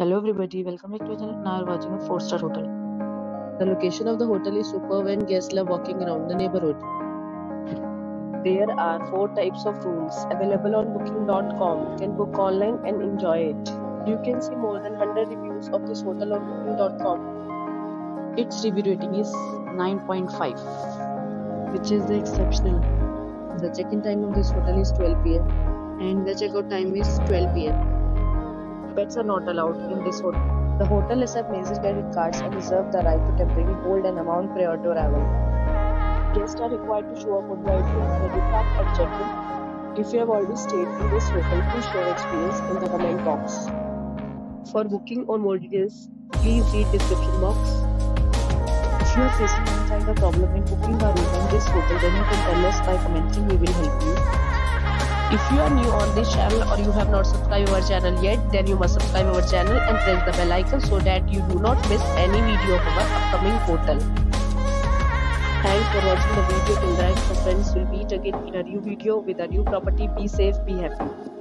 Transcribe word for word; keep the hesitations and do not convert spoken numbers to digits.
Hello everybody, welcome back to our channel. Now we are watching a four star hotel. The location of the hotel is superb and guests love walking around the neighborhood. There are four types of rooms available on booking dot com. You can book online and enjoy it. You can see more than one hundred reviews of this hotel on booking dot com. Its review rating is nine point five, which is the exceptional. The check-in time of this hotel is twelve p m and the check-out time is twelve p m Pets are not allowed in this hotel. The hotel accepts major credit cards and reserves the right to temporarily hold an amount prior to arrival. Guests are required to show a photo I D and credit card at check-in. If you have already stayed in this hotel, please share your experience in the comment box. For booking or more details, please read description box. If you are facing any kind of problem in booking a room in this hotel, then you can tell us by commenting. We will help you. If you are new on this channel or you have not subscribed our channel yet, then you must subscribe our channel and press the bell icon so that you do not miss any video of our upcoming hotel. Thanks for watching the video till the end. So friends, will meet again in a new video with a new property. Be safe, be happy.